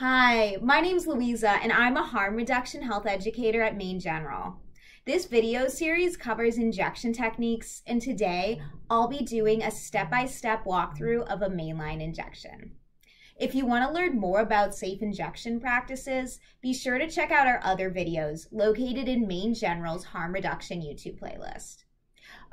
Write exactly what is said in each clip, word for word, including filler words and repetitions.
Hi, my name's Louisa and I'm a harm reduction health educator at Maine General. This video series covers injection techniques, and today I'll be doing a step-by-step walkthrough of a mainline injection. If you want to learn more about safe injection practices, be sure to check out our other videos located in Maine General's Harm Reduction YouTube playlist.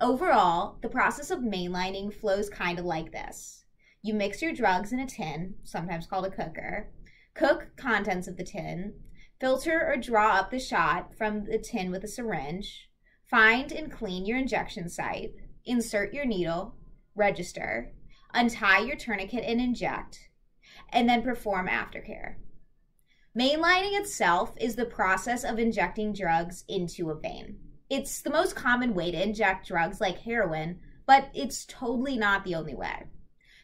Overall, the process of mainlining flows kind of like this. You mix your drugs in a tin, sometimes called a cooker, cook contents of the tin, filter or draw up the shot from the tin with a syringe, find and clean your injection site, insert your needle, register, untie your tourniquet and inject, and then perform aftercare. Mainlining itself is the process of injecting drugs into a vein. It's the most common way to inject drugs like heroin, but it's totally not the only way.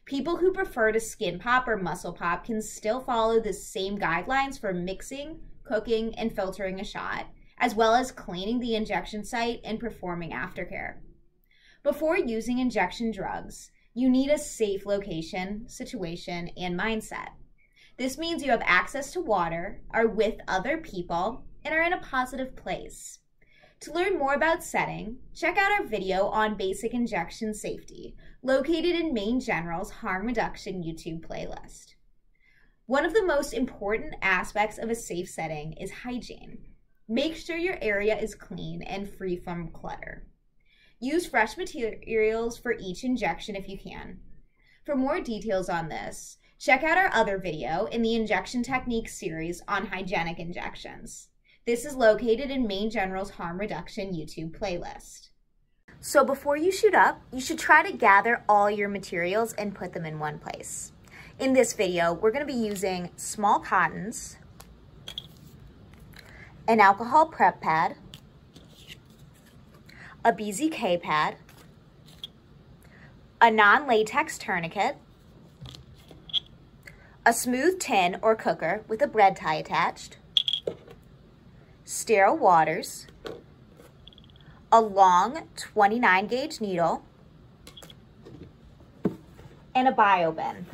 People who prefer to skin pop or muscle pop can still follow the same guidelines for mixing, cooking, and filtering a shot, as well as cleaning the injection site and performing aftercare. Before using injection drugs, you need a safe location, situation, and mindset. This means you have access to water, are with other people, and are in a positive place. To learn more about setting, check out our video on basic injection safety, located in Maine General's Harm Reduction YouTube playlist. One of the most important aspects of a safe setting is hygiene. Make sure your area is clean and free from clutter. Use fresh materials for each injection if you can. For more details on this, check out our other video in the Injection Techniques series on hygienic injections. This is located in Maine General's Harm Reduction YouTube playlist. So before you shoot up, you should try to gather all your materials and put them in one place. In this video, we're going to be using small cottons, an alcohol prep pad, a B Z K pad, a non-latex tourniquet, a smooth tin or cooker with a bread tie attached, sterile waters, a long twenty-nine gauge needle, and a bio bin.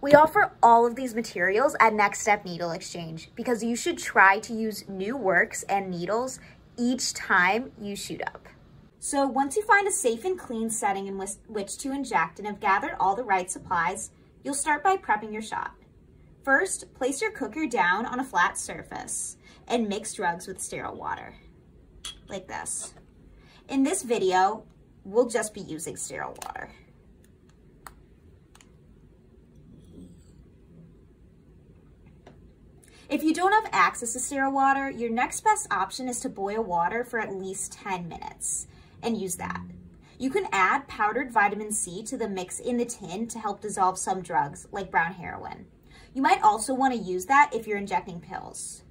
We offer all of these materials at Next Step Needle Exchange because you should try to use new works and needles each time you shoot up. So once you find a safe and clean setting in which to inject and have gathered all the right supplies, you'll start by prepping your shot. First, place your cooker down on a flat surface and mix drugs with sterile water, like this. In this video, we'll just be using sterile water. If you don't have access to sterile water, your next best option is to boil water for at least ten minutes and use that. You can add powdered vitamin C to the mix in the tin to help dissolve some drugs like brown heroin. You might also want to use that if you're injecting pills.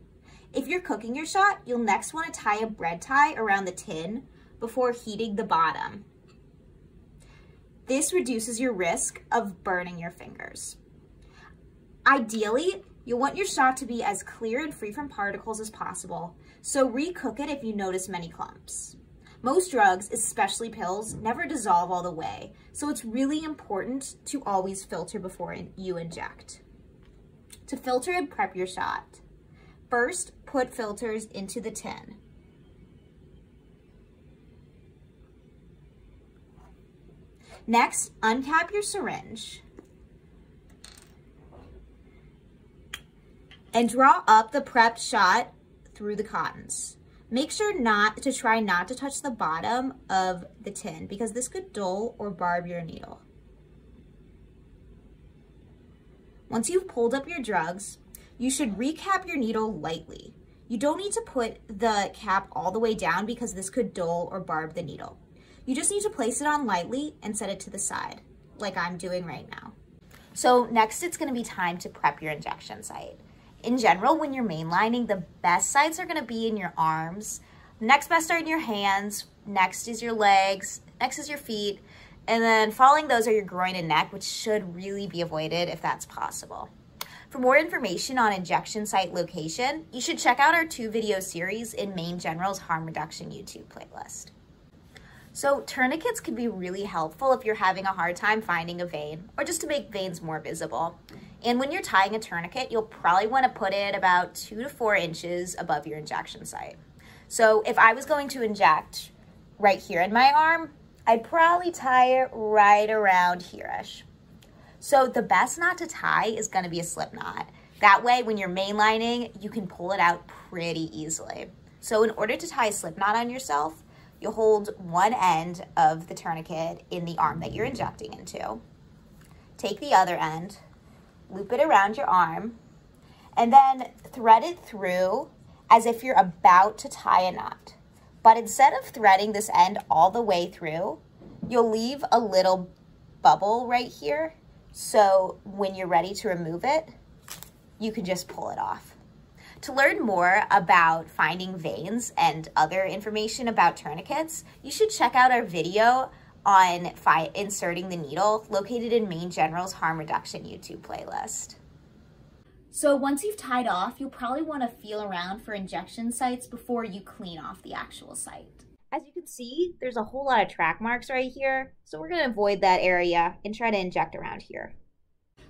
If you're cooking your shot, you'll next want to tie a bread tie around the tin before heating the bottom. This reduces your risk of burning your fingers. Ideally, you'll want your shot to be as clear and free from particles as possible, so re-cook it if you notice many clumps. Most drugs, especially pills, never dissolve all the way, so it's really important to always filter before you inject. To filter and prep your shot, first, put filters into the tin. Next, uncap your syringe and draw up the prepped shot through the cottons. Make sure not to try not to touch the bottom of the tin because this could dull or barb your needle. Once you've pulled up your drugs, you should recap your needle lightly. You don't need to put the cap all the way down because this could dull or barb the needle. You just need to place it on lightly and set it to the side, like I'm doing right now. So next it's gonna be time to prep your injection site. In general, when you're mainlining, the best sites are gonna be in your arms. Next best are in your hands, next is your legs, next is your feet, and then following those are your groin and neck, which should really be avoided if that's possible. For more information on injection site location, you should check out our two video series in Maine General's Harm Reduction YouTube playlist. So tourniquets can be really helpful if you're having a hard time finding a vein or just to make veins more visible. And when you're tying a tourniquet, you'll probably want to put it about two to four inches above your injection site. So if I was going to inject right here in my arm, I'd probably tie it right around here-ish. So the best knot to tie is going to be a slip knot. That way, when you're mainlining, you can pull it out pretty easily. So in order to tie a slip knot on yourself, you hold one end of the tourniquet in the arm that you're injecting into, take the other end, loop it around your arm, and then thread it through as if you're about to tie a knot. But instead of threading this end all the way through, you'll leave a little bubble right here. So when you're ready to remove it, you can just pull it off. To learn more about finding veins and other information about tourniquets, you should check out our video on inserting the needle located in Maine General's Harm Reduction YouTube playlist. So once you've tied off, you'll probably want to feel around for injection sites before you clean off the actual site. As you can see, there's a whole lot of track marks right here, so we're going to avoid that area and try to inject around here.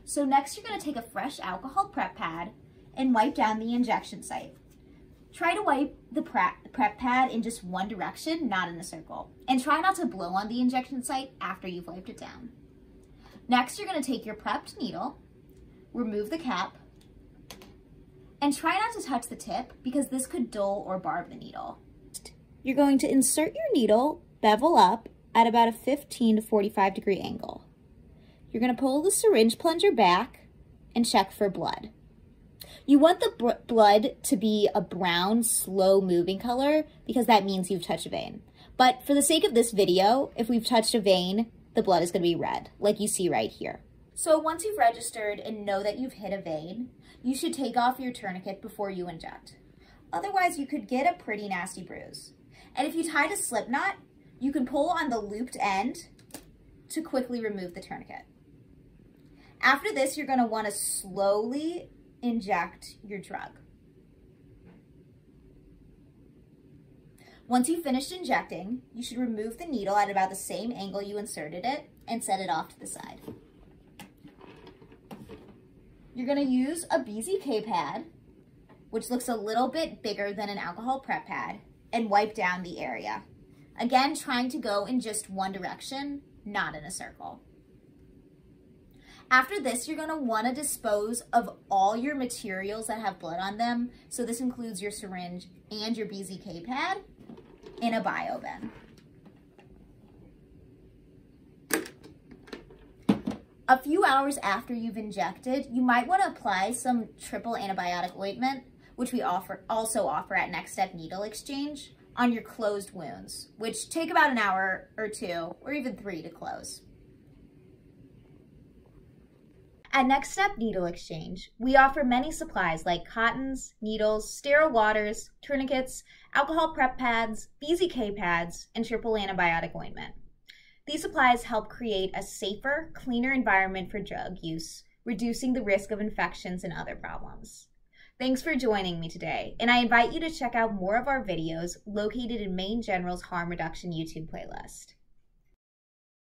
So next you're going to take a fresh alcohol prep pad and wipe down the injection site. Try to wipe the prep pad in just one direction, not in a circle. And try not to blow on the injection site after you've wiped it down. Next, you're going to take your prepped needle, remove the cap, and try not to touch the tip because this could dull or barb the needle. You're going to insert your needle bevel up at about a fifteen to forty-five degree angle. You're going to pull the syringe plunger back and check for blood. You want the blood to be a brown, slow-moving color because that means you've touched a vein. But for the sake of this video, if we've touched a vein, the blood is going to be red, like you see right here. So once you've registered and know that you've hit a vein, you should take off your tourniquet before you inject. Otherwise, you could get a pretty nasty bruise. And if you tied a slip knot, you can pull on the looped end to quickly remove the tourniquet. After this, you're going to want to slowly inject your drug. Once you've finished injecting, you should remove the needle at about the same angle you inserted it and set it off to the side. You're going to use a B Z K pad, which looks a little bit bigger than an alcohol prep pad, and wipe down the area. Again, trying to go in just one direction, not in a circle. After this, you're going to want to dispose of all your materials that have blood on them. So this includes your syringe and your B Z K pad in a bio bin. A few hours after you've injected, you might want to apply some triple antibiotic ointment, which we offer, also offer at Next Step Needle Exchange, on your closed wounds, which take about an hour or two or even three to close. At Next Step Needle Exchange, we offer many supplies like cottons, needles, sterile waters, tourniquets, alcohol prep pads, B Z K pads, and triple antibiotic ointment. These supplies help create a safer, cleaner environment for drug use, reducing the risk of infections and other problems. Thanks for joining me today, and I invite you to check out more of our videos located in Maine General's Harm Reduction YouTube playlist.